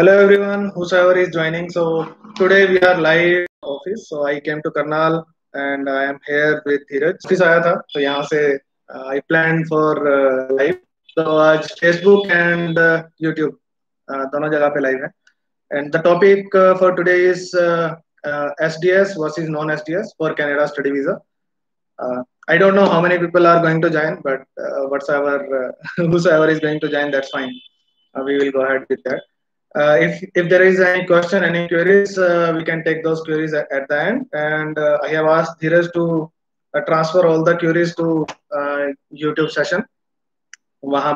Hello everyone, whosoever is joining. So today we are live office. So I came to Karnal and I am here with Dheeraj. Office आया था, तो यहाँ से I planned for live. So आज Facebook and YouTube दोनों जगह पे live है. And the topic for today is SDS versus non-SDS for Canada study visa. I don't know how many people are going to join, but whosoever is going to join, that's fine. We will go ahead with that. If there is any question, any queries, we can take those queries at the end. And I have asked Dheeraj to transfer all the queries to YouTube session. वहाँ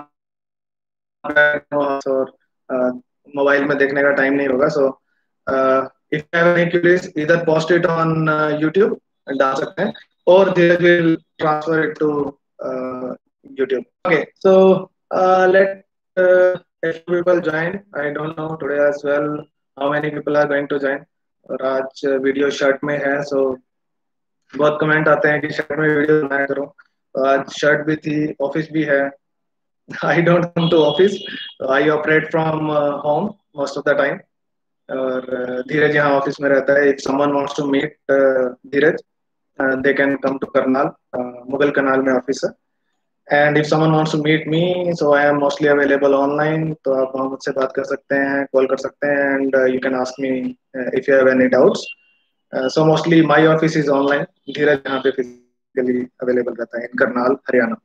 और mobile में देखने का time नहीं होगा. So if you have any queries, either post it on YouTube and डाल सकते हैं, or Dheeraj will transfer it to YouTube. Okay, so let people join. I don't know today as well how many people are going to join. आज video short में है, so बहुत comment आते हैं कि शर्ट में वीडियो बनाया करो. आज शर्ट भी थी, ऑफिस भी है. I don't come to office. I operate from home most of the time. और धीरज यहाँ ऑफिस में रहता है. If someone wants to meet Dheeraj, they can come to Karnal. Mughal कनाल में ऑफिस है. And if someone wants to meet me, so I am mostly available online. तो आप मुझसे बात कर सकते हैं, कॉल कर सकते हैं, and you can ask me if you have any doubts. So mostly my office is online. धीरज यहाँ पे physically available रहता है. Karnal, Haryana.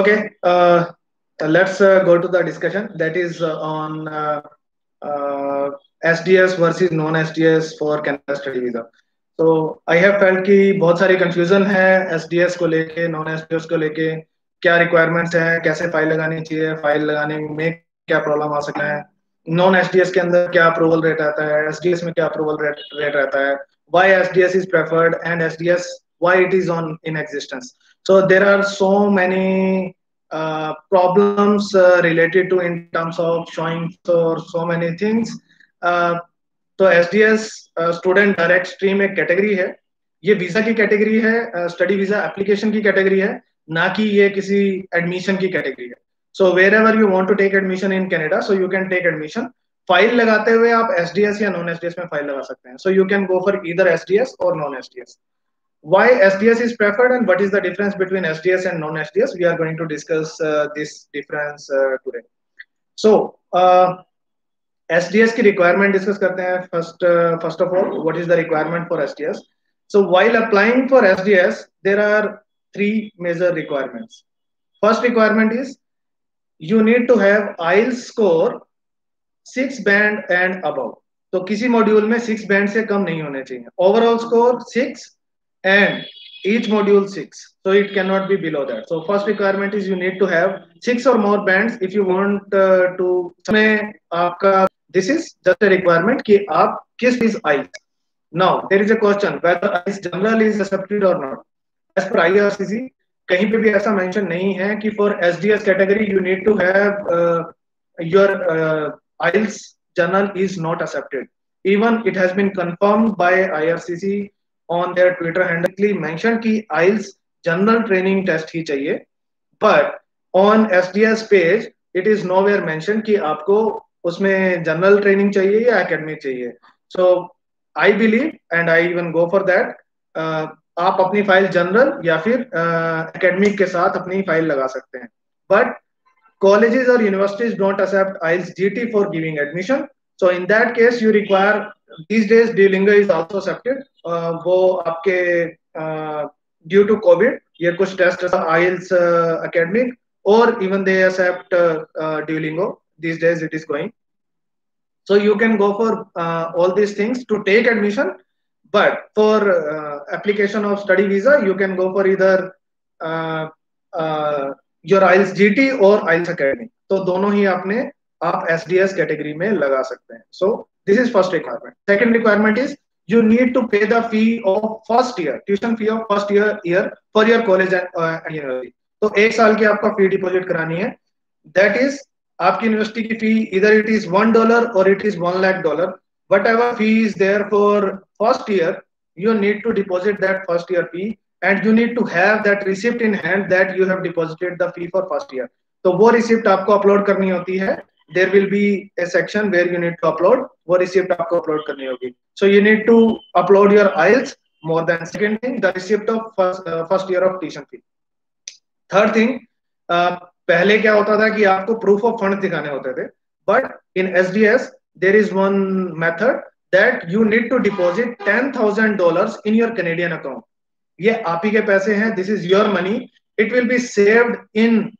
Okay, let's go to the discussion. That is on SDS versus non-SDS for Canada study visa. तो I have felt कि बहुत सारी confusion है SDS को लेके, non SDS को लेके. क्या requirements हैं, कैसे फाइल लगानी चाहिए, फाइल लगाने में क्या प्रॉब्लम आ सकता है, non SDS के अंदर क्या अप्रूवल रेट आता है, SDS में क्या अप्रूवल रेट रहता है, why SDS is preferred and SDS why it is on in existence. So there are so many problems related to in terms of showing or so many things. तो SDS student direct stream एक category है. ये visa की category है, study visa application की category है, ना कि ये किसी एडमिशन की कैटेगरी है. So wherever you want to take admission in Canada, so you can take admission. File लगाते हुए आप SDS या नॉन SDS में फाइल लगा सकते हैं. So you can go for either SDS और non SDS. Why SDS is preferred and what is the difference between SDS and non SDS, we are going to discuss this difference today. So SDS की requirement discuss करते हैं. First of all, what is the requirement for SDS? So while applying for SDS, there are three major requirements. First requirement is you need to have IELTS score 6 band and above. तो किसी module में 6 band से कम नहीं होने चाहिए. Overall score 6 and each module 6, so it cannot be below that. So first requirement is you need to have 6 or more bands if you want to. इसमें आपका this is just a requirement कि आप किस is IELTS. Now there is a question whether IELTS general is accepted or not. As per IRCC कहीं पे भी ऐसा mention नहीं है कि for SDS category you need to have your IELTS general is not accepted. Even it has been confirmed by IRCC on their Twitter handle mentioned कि IELTS general training test ही चाहिए. But on SDS page it is nowhere mentioned कि आपको उसमें general training चाहिए या academy चाहिए. So I believe and I even go for that. आप अपनी फाइल जनरल या फिर एकेडमिक के साथ अपनी फाइल लगा सकते हैं. बट कॉलेजेस और universities don't accept IELTS GT for giving admission. So in that case you require these days Duolingo is also accepted. वो आपके ड्यू टू कोविड ये कुछ टेस्ट IELTS एकेडमिक और even they accept Duolingo. These days it is going, so you can go for all these things to take admission. But for application of study visa, you can go for either your IELTS GT or IELTS Academy. तो दोनों ही आपने आप SDS category में लगा सकते हैं. So this is first requirement. Second requirement is you need to pay the fee of first year, tuition fee of first year for your college and university. तो एक साल की आपका fee deposit करानी है. That is आपकी university की fee इधर इट इज $1 और it is $1 lakh. Whatever fee is there for first year you need to deposit that first year fee and you need to have that receipt in hand that you have deposited the fee for first year. तो वो receipt आपको upload करनी होती है there will be a section where you need to upload. वो receipt आपको upload करनी होगी. So you need to upload your IELTS more than second thing the receipt of first year of tuition fee. Third thing पहले क्या होता था कि आपको proof of fund दिखाने होते थे. But in SDS there is one method that you need to deposit $10,000 in your Canadian account. ये आप ही के पैसे हैं. This is your money. It will be saved in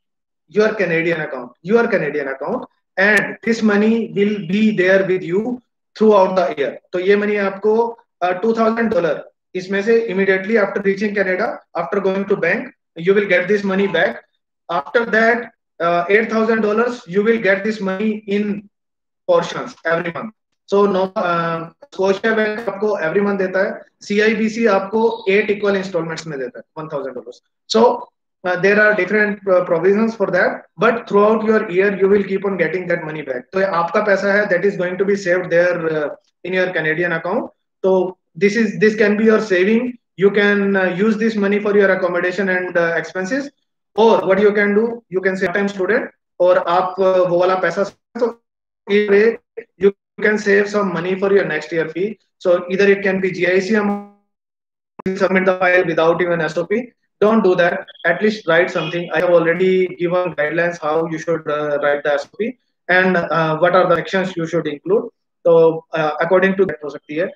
your Canadian account. Your Canadian account. And this money will be there with you throughout the year. So ये money आपको $2,000 इसमें से immediately after reaching Canada, after going to bank, you will get this money back. After that, $8,000 you will get this money in portions every month. So Scotia Bank आपको every month देता है. CIBC आपको 8 equal installments में देता है $1,000. So there are different provisions for that, but throughout your year you will keep on getting that money back. So आपका पैसा है that is going to be saved there in your Canadian account. So this can be your saving. You can use this money for your accommodation and expenses, or what you can do, you can save time student, or आप वो वाला पैसा, so either you can save some money for your next year fee. So either it can be GIC amount, submit the file without even SOP. Don't do that. At least write something. I have already given guidelines how you should write the SOP and what are the actions you should include. So according to that हो सकती है.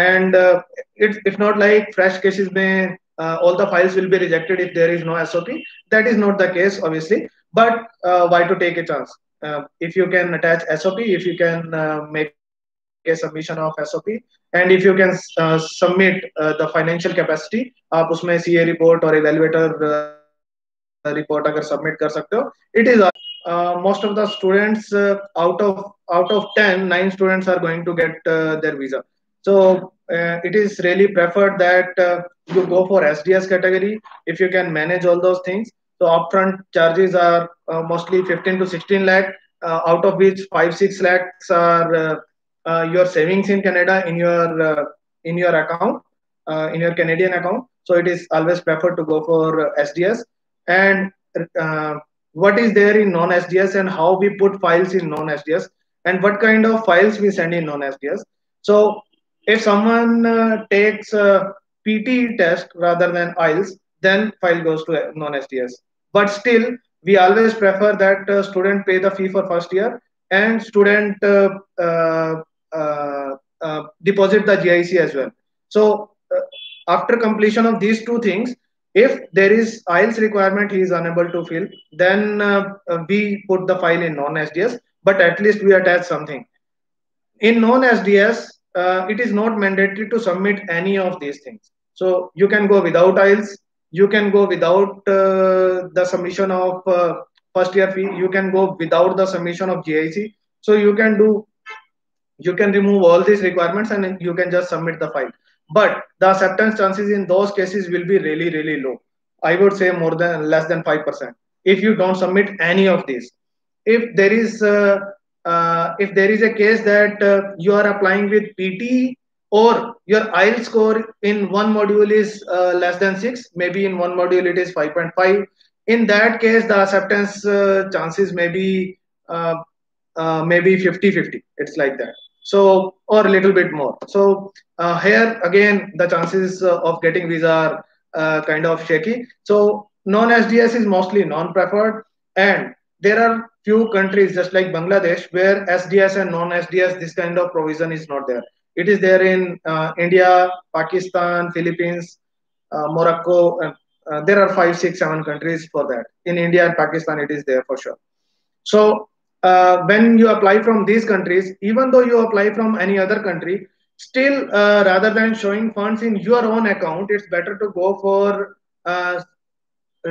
And if not, like fresh cases में all the files will be rejected if there is no SOP. That is not the case, obviously. But why to take a chance? If you can attach SOP, if you can make a submission of SOP, and if you can submit the financial capacity, आप उसमें CA report और evaluator report अगर submit कर सकते हो, it is most of the students out of 10, 9 students are going to get their visa. So it is really preferred that you go for SDS category if you can manage all those things. So upfront charges are mostly 15 to 16 lakh, out of which 5-6 lakhs are your savings in Canada in your account, in your Canadian account. So it is always preferred to go for SDS. And what is there in non-SDS and how we put files in non-SDS and what kind of files we send in non-SDS. So if someone takes a PTE test rather than IELTS, then file goes to non-SDS. But still, we always prefer that student pay the fee for first year and student deposit the GIC as well. So after completion of these two things, if there is IELTS requirement he is unable to fill, then we put the file in non-SDS, but at least we attach something. In non-SDS, it is not mandatory to submit any of these things. So you can go without IELTS, you can go without the submission of first year fee, you can go without the submission of GIC. So you can remove all these requirements and you can just submit the file. But the acceptance chances in those cases will be really, really low. I would say less than 5% if you don't submit any of these. If there is a case that you are applying with PTE or your IELTS score in one module is less than 6, maybe in one module it is 5.5. In that case, the acceptance chances may be 50-50. It's like that. So, or a little bit more. So here again, the chances of getting visa are kind of shaky. So non-SDS is mostly non-preferred, and there are few countries just like Bangladesh where SDS and non-SDS, this kind of provision is not there. It is there in India, Pakistan, Philippines, Morocco. There are 5, 6, 7 countries for that. In India and Pakistan, it is there for sure. So when you apply from these countries, even though you apply from any other country, still rather than showing funds in your own account, it's better to go for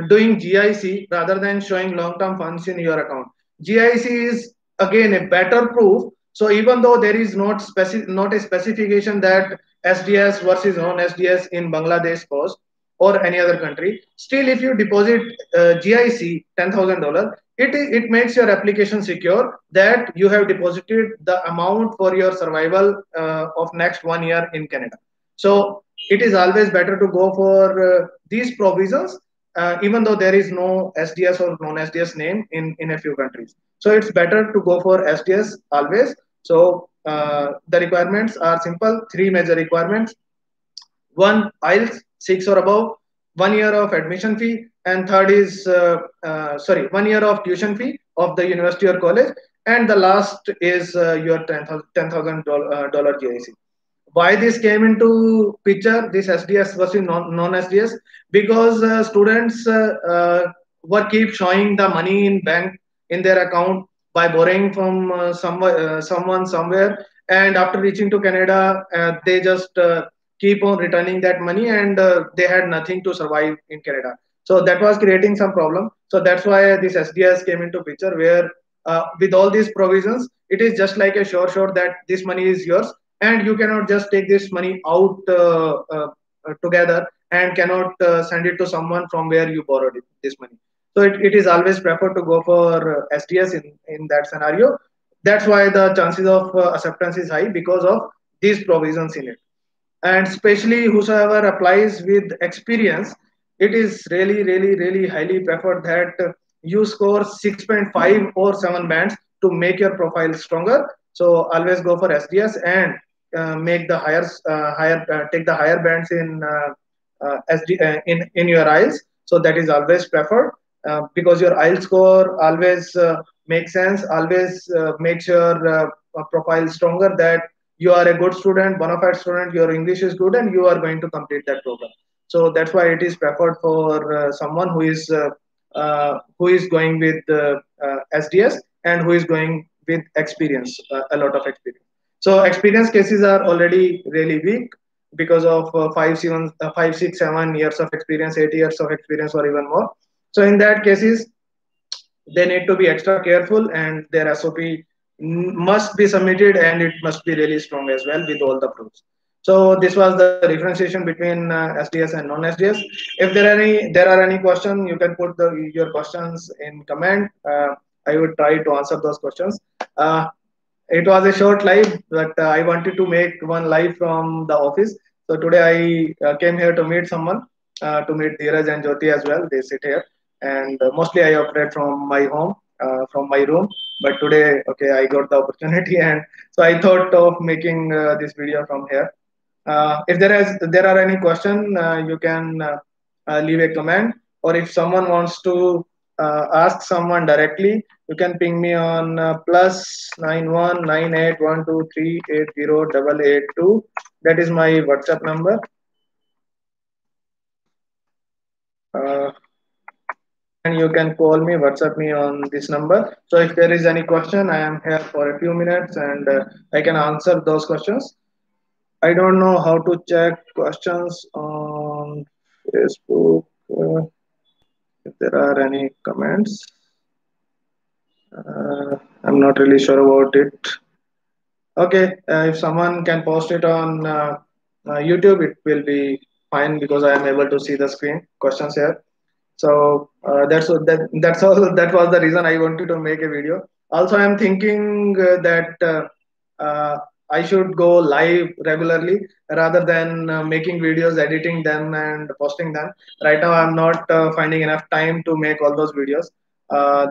doing GIC rather than showing long-term funds in your account. GIC is again a better proof. So even though there is not a specification that SDS versus non-SDS in Bangladesh post, or any other country, still if you deposit GIC $10,000, it makes your application secure that you have deposited the amount for your survival of next 1 year in Canada. So it is always better to go for these provisions even though there is no SDS or non-SDS name in a few countries. So it's better to go for SDS always. So the requirements are simple, 3 major requirements. 1, IELTS 6 or above, 1 year of admission fee, and third is, 1 year of tuition fee of the university or college, and the last is your $10,000 GIC. Why this came into picture, this SDS versus non-SDS? Because students were keep showing the money in bank, in their account, by borrowing from someone somewhere, and after reaching to Canada, they just keep on returning that money, and they had nothing to survive in Canada. So that was creating some problem. So that's why this SDS came into picture, where with all these provisions, it is just like a sure that this money is yours, and you cannot just take this money out together and cannot send it to someone from where you borrowed it, this money. So it is always preferred to go for SDS in that scenario. That's why the chances of acceptance is high, because of these provisions in it. And especially whosoever applies with experience, it is really highly preferred that you score 6.5 or 7 bands to make your profile stronger. So always go for SDS and make the take the higher bands in your IELTS. So that is always preferred because your IELTS score always makes sense, always makes your profile stronger, that you are a good student, bona fide student, your English is good, and you are going to complete that program. So that's why it is preferred for someone who is going with SDS and who is going with experience, a lot of experience. So experience cases are already really weak because of 5, 6, 7 years of experience, 8 years of experience, or even more. So in that cases, they need to be extra careful, and their SOP must be submitted, and it must be really strong as well with all the proofs. So this was the differentiation between SDS and non-SDS. If there are any questions, you can put your questions in comment. I would try to answer those questions. It was a short live, but I wanted to make one live from the office. So today I came here to meet someone, to meet Dheeraj and Jyoti as well. They sit here, and mostly I operate from my home, from my room. But today, okay, I got the opportunity, and so I thought of making this video from here. If there are any question, you can leave a comment, or if someone wants to ask someone directly, you can ping me on +919812380882. That is my WhatsApp number. And you can call me, WhatsApp me on this number. So if there is any question, I am here for a few minutes, and I can answer those questions. I don't know how to check questions on Facebook, if there are any comments. I'm not really sure about it. Okay, if someone can post it on YouTube, it will be fine, because I am able to see the screen questions here. So that's all. That was the reason I wanted to make a video. Also, I'm thinking that I should go live regularly rather than making videos, editing them and posting them. Right now, I'm not finding enough time to make all those videos.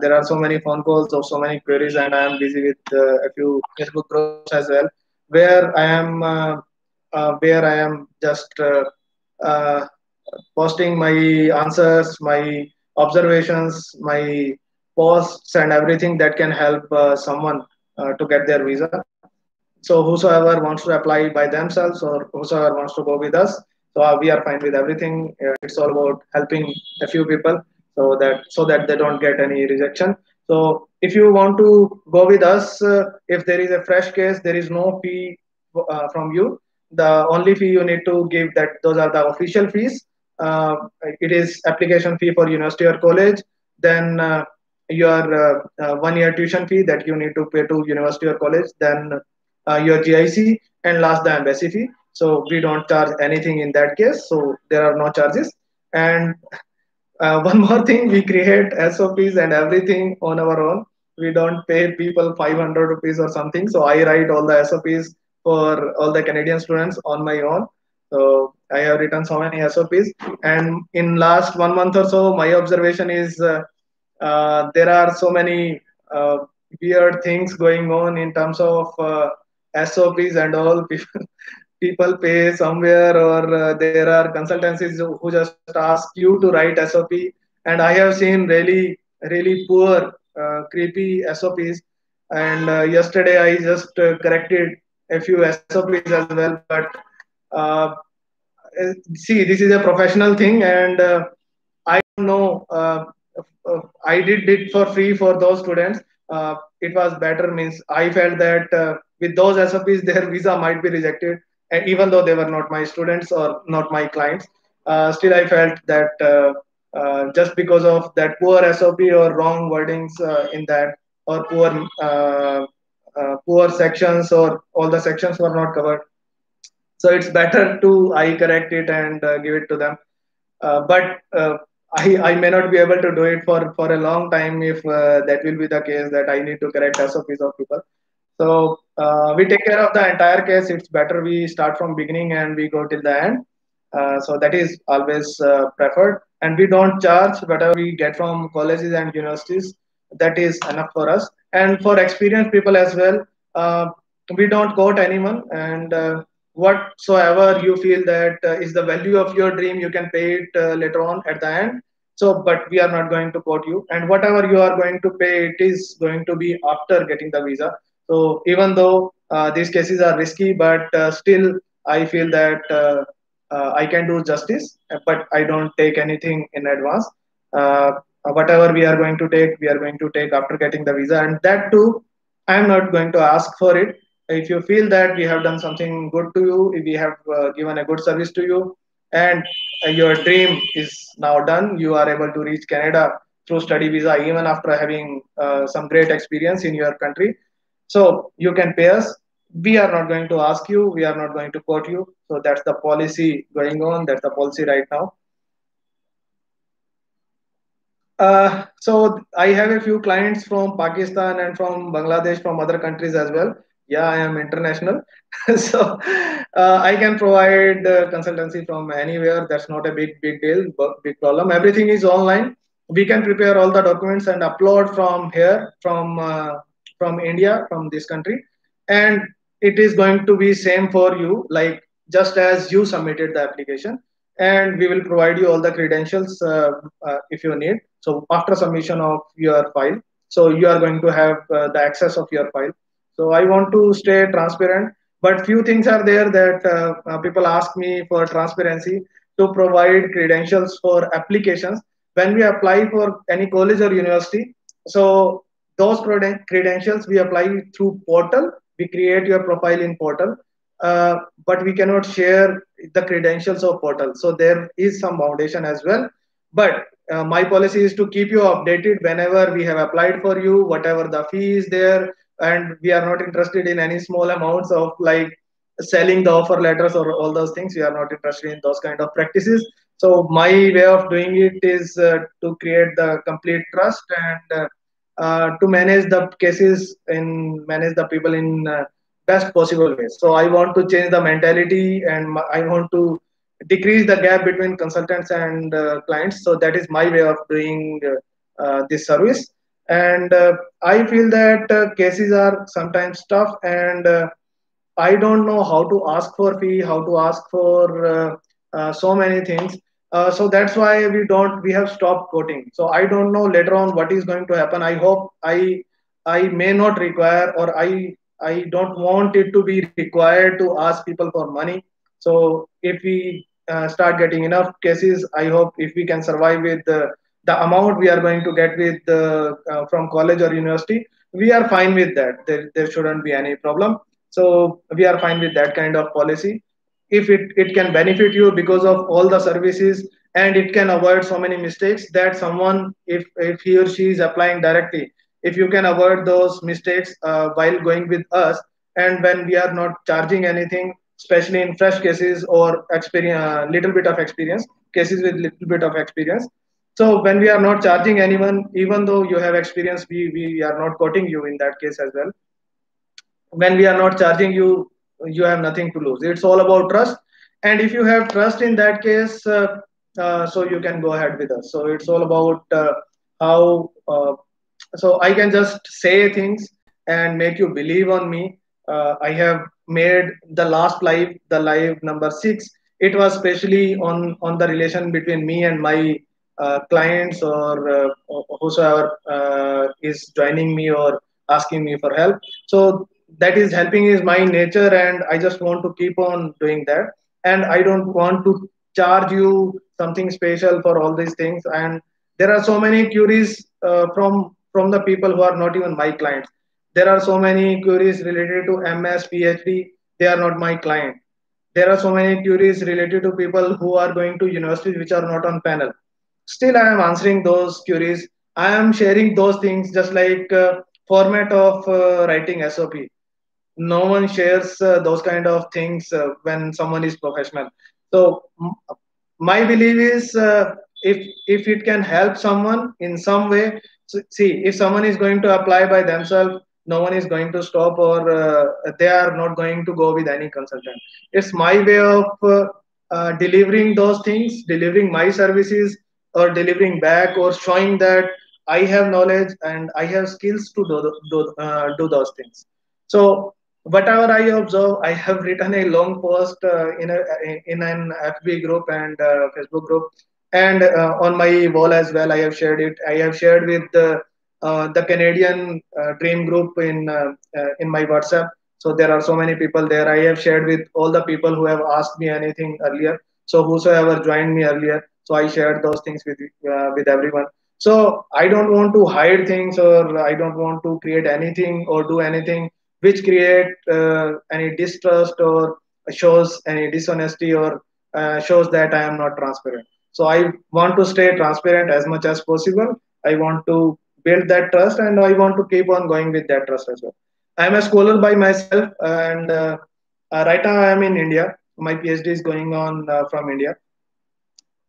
There are so many phone calls or so many queries, and I am busy with a few Facebook groups as well, where I am just posting my answers, my observations, my posts, and everything that can help someone to get their visa. So whosoever wants to apply by themselves, or whosoever wants to go with us, so we are fine with everything. It's all about helping a few people so that they don't get any rejection. So if you want to go with us, if there is a fresh case, there is no fee from you. The only fee you need to give, those are the official fees. It is application fee for university or college, then your 1 year tuition fee that you need to pay to university or college, then your GIC, and last the embassy fee. So we don't charge anything in that case, so there are no charges. And one more thing, we create SOPs and everything on our own. We don't pay people 500 rupees or something. So I write all the SOPs for all the Canadian students on my own. I have written so many SOPs, and in last 1 month or so, my observation is there are so many weird things going on in terms of SOPs and all. People pay somewhere, or there are consultancies who just ask you to write SOP, and I have seen really, really poor, creepy SOPs. And yesterday I just corrected a few SOPs as well. But see, this is a professional thing, and I don't know. I did it for free for those students. It was better, means I felt that with those SOPs, their visa might be rejected, and even though they were not my students or not my clients, still I felt that just because of that poor SOP or wrong wordings in that, or poor poor sections, or all the sections were not covered. So it's better to I correct it and give it to them. But I may not be able to do it for a long time if that will be the case, that I need to correct SOPs of people. So we take care of the entire case. It's better we start from beginning and we go till the end. So that is always preferred. And we don't charge whatever we get from colleges and universities. That is enough for us. And for experienced people as well, we don't quote anyone. And whatsoever you feel that is the value of your dream, you can pay it later on at the end. So, but we are not going to quote you. And whatever you are going to pay, it is going to be after getting the visa. So even though these cases are risky, but still I feel that I can do justice, but I don't take anything in advance. Whatever we are going to take, we are going to take after getting the visa. And that too, I'm not going to ask for it. If you feel that we have done something good to you, if we have given a good service to you, and your dream is now done, you are able to reach Canada through study visa, even after having some great experience in your country. So you can pay us. We are not going to ask you. We are not going to quote you. So that's the policy going on. That's the policy right now. So I have a few clients from Pakistan and from Bangladesh, from other countries as well. Yeah, I am international. So I can provide consultancy from anywhere. That's not a big deal, big problem. Everything is online. We can prepare all the documents and upload from here, from India, from this country. And it is going to be same for you, like just as you submitted the application. And we will provide you all the credentials if you need. So after submission of your file, so you are going to have the access of your file. So I want to stay transparent, but few things are there that people ask me for transparency, to provide credentials for applications. When we apply for any college or university, so those credentials we apply through portal. We create your profile in portal. But we cannot share the credentials of portal. So there is some foundation as well. But my policy is to keep you updated whenever we have applied for you, whatever the fee is there. And we are not interested in any small amounts of like selling the offer letters or all those things. We are not interested in those kind of practices. So my way of doing it is to create the complete trust and to manage the cases and manage the people in best possible ways. So I want to change the mentality, and I want to decrease the gap between consultants and clients. So that is my way of doing this service. And I feel that cases are sometimes tough, and I don't know how to ask for fee, how to ask for so many things. So that's why we have stopped quoting. So I don't know later on what is going to happen. I hope I may not require, or I don't want it to be required to ask people for money. So if we start getting enough cases, I hope if we can survive with the amount we are going to get with from college or university, we are fine with that. There shouldn't be any problem. So we are fine with that kind of policy. If it can benefit you because of all the services, and it can avoid so many mistakes that someone, if he or she is applying directly, if you can avoid those mistakes while going with us, and when we are not charging anything, especially in fresh cases or cases with little bit of experience. So when we are not charging anyone, even though you have experience, we are not quoting you in that case as well. When we are not charging you, you have nothing to lose. It's all about trust. And if you have trust in that case, so you can go ahead with us. So it's all about how, so I can just say things and make you believe on me. I have made the last live, the live number 6. It was specially on the relation between me and my clients or whosoever is joining me or asking me for help. So that is helping is my nature, and I just want to keep on doing that. And I don't want to charge you something special for all these things. And there are so many queries from the people who are not even my clients. There are so many queries related to MS, PhD. They are not my client. There are so many queries related to people who are going to universities which are not on panel. Still, I am answering those queries. I am sharing those things just like format of writing SOP. No one shares those kind of things when someone is professional. So my belief is if it can help someone in some way, see, if someone is going to apply by themselves, no one is going to stop, or they are not going to go with any consultant. It's my way of delivering those things, delivering my services, or delivering back, or showing that I have knowledge and I have skills to do those things. So whatever I observe, I have written a long post in an FB group and Facebook group, and on my wall as well. I have shared it. I have shared with the Canadian Dream Group in my WhatsApp. So there are so many people there. I have shared with all the people who have asked me anything earlier. So whosoever joined me earlier, so I shared those things with everyone. So I don't want to hide things, or I don't want to create anything or do anything which create any distrust or shows any dishonesty or shows that I am not transparent. So I want to stay transparent as much as possible. I want to build that trust, and I want to keep on going with that trust as well. I am a scholar by myself, and right now I am in India. My PhD is going on from India.